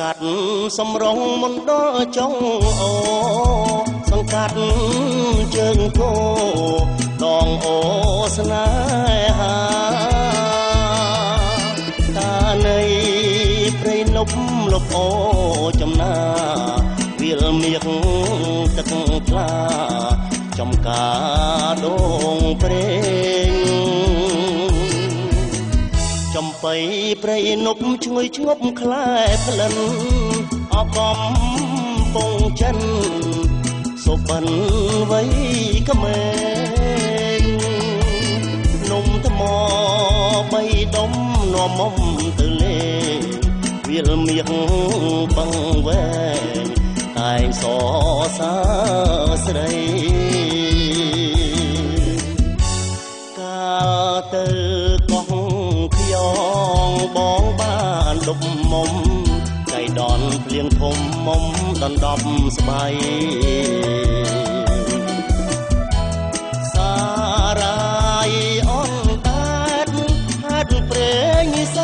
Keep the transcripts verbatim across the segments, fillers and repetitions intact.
กัดสำรองมนดอจ้องโอสังกัดเจิงโกดองโอสนายหาตาในไพรนบลบโอจำนาเวียลเมียงตะกกลาจำกาดงเพลงจำไปไพรนบช่วยชบคลายพลันออกอมปงจันสบันไว้กระเมงนมตะมอใบดมนอมอมตะเลเวียลเมียงบังแวงตายสอสาสไรกาเตอกองเขียวบ้องบ้านดมมมไก่ดอนเปลี่ยงทมมมดอนดอมสบายสารายอ่อนตาดฮัดเปรงใส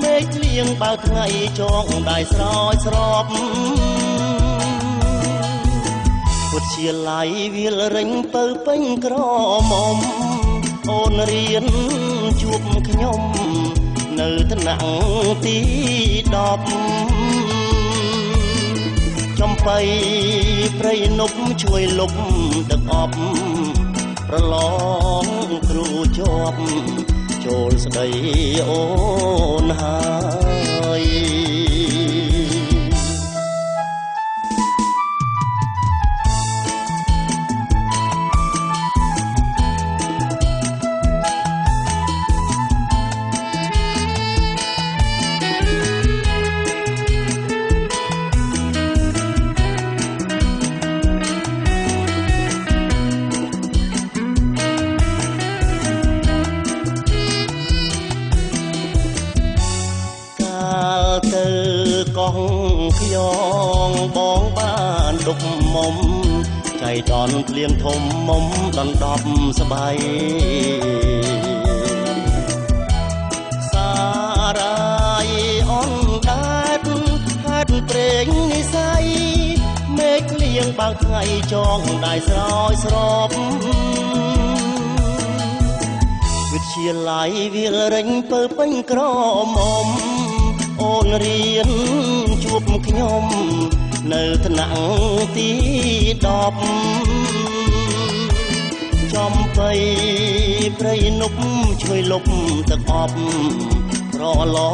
ไม่เกลียงเป่าไงจองได้สร้อยสรอบพุทธเชียไหลเวียลเร่งเปิดเป่งกรอมอมโอนเรียนจุบขยมเนื้อถนังตีดอบจำไปไพรนบช่วยลบตะกอบประลองครูจอบโจรสไดโอนหายใจดอนเปลี่ยงทมมมดอนดอบสบายสารายอ่อนดาดฮัดเปรงนิสัยเมฆเลี้ยงบางไงจองได้สร้อยสรอบวิเชียไหลเวียเร่งเปิดเป็นกรอมอมโอนเรียนจุบขยมเนื้อถนังตีดอบจอมไปไพรนบช่วยลบตะกอบรอลอ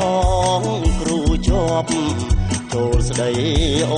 งครูจอบโจรสไดโอ